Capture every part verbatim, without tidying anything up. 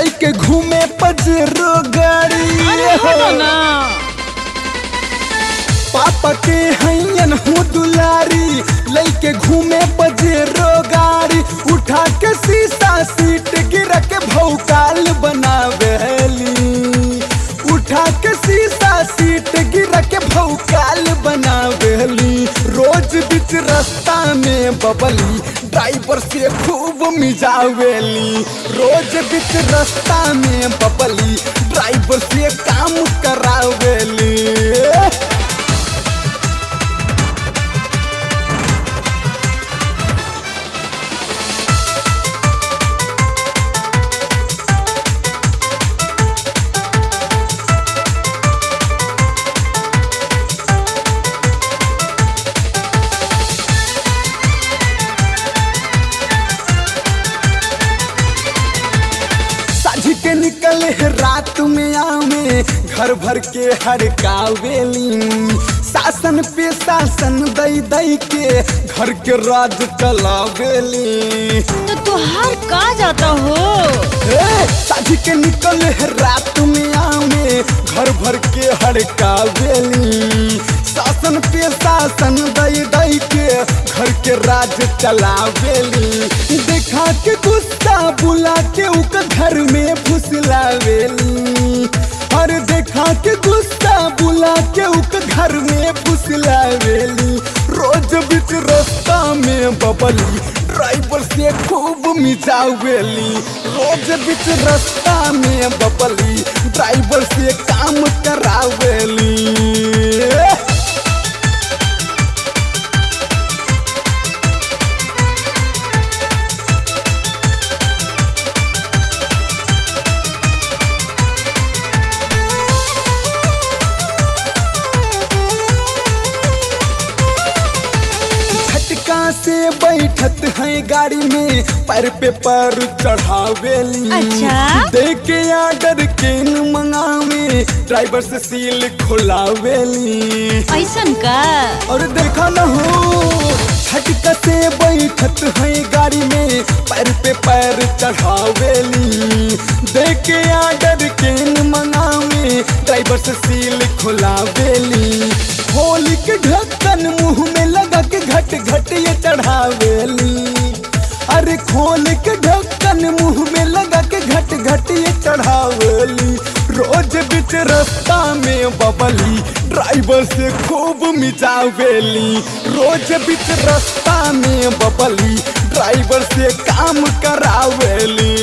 लेके घूमे पजरो गाड़ी। पापा के हईयन हो दुलारी लेके घूमे पजरो गाड़ी। उठा के शीशा सीट गिर के भौकाल बनावेली। उठा के शीशा सीट गिर के भौकाल बनावेली। रोज बीच रास्ता में बबली ड्राइवर से खूब मिजावेली। रोज बीच रास्ता में बबली ड्राइवर से काम करावेली। निकल है रात में आवे घर भर के हर कावेली। शासन पे शासन दई दई के घर के राज चलावेली। तो तुहार का जाता हो साझी के निकल है रात में आवे घर भर के हर कावेली। शासन पे शासन दई दई के घर के राज चलावेली। देखा के गुस्सा बुला के उका घर में फुसलावेली। और देखा के गुस्सा बुला के उका घर में फुसलावेली। रोज बीच रास्ता में बबली ड्राइवर से खूब मिजावेली। रोज बीच रास्ता में बबली ड्राइवर से काम करावेली। से बैठत है गाड़ी में पैर पे पैर चढ़ावेली। अच्छा? देके आर्डर केन मंगावे ड्राइवर से सील खोलावेली। ऐसन का? और देखा न हो छटका से बैठत है गाड़ी में पैर पे पैर चढ़ावेली। देके आर्डर केन मंगावे ड्राइवर से सील खोलावेली। होली के ढक्कन मुँह में लगा के घट घट ये चढ़ावेली। अरे खोल के ढक्कन मुँह में लगा के घट घट ये चढ़ावेली। रोज बीच रास्ता में बबली ड्राइवर से खूब मिजावेली। रोज बीच रास्ता में बबली ड्राइवर से काम करावेली।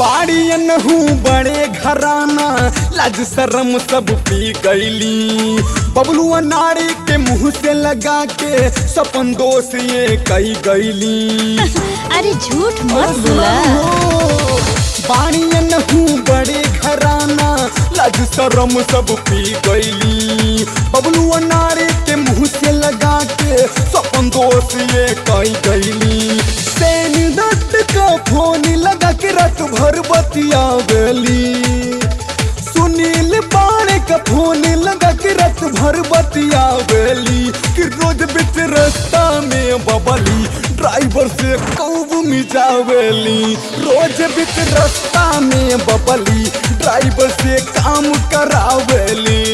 बाड़ियन हूँ बड़े घराना लाज शरम सब पी गईली। बबलू अनारे के मुँह से लगा के सपन दोष ये कही गईली। अरे झूठ मत बोला। बाड़ियन हूँ बड़े घराना लाज शरम सब पी गईली। बबलू अनारे के मुँह से लगा के सपन दोष ये कही गईली। सैन दत्त का फोन लगा के रात भर बतियावेली। सुनील पाड़े का फोन लगा के रात भर बतियावेली। कि रोज बीच रास्ता में बबली ड्राइवर से खूब मिजावेली। रोज बीच रास्ता में बबली ड्राइवर से काम करावेली।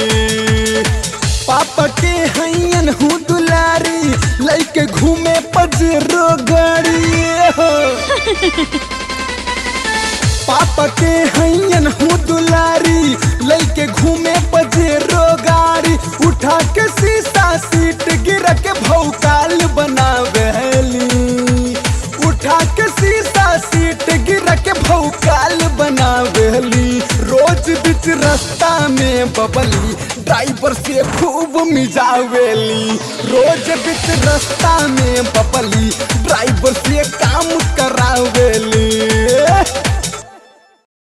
पापा के हईयन हो दुलारी लेके घूमे पजरो गाड़ी। पापा के हईयन हो दुलारी लेके घूमे पजरो गाड़ी। उठा के शीशा सीट गिर के भौकाल बनावेली। उठा के शीशा सीट गिर के भौकाल बनावेली। रोज बीच रास्ता में बबली ड्राइवर से खूब मिजावेली। रोज बीच रास्ता में बबली ड्राइवर से काम करा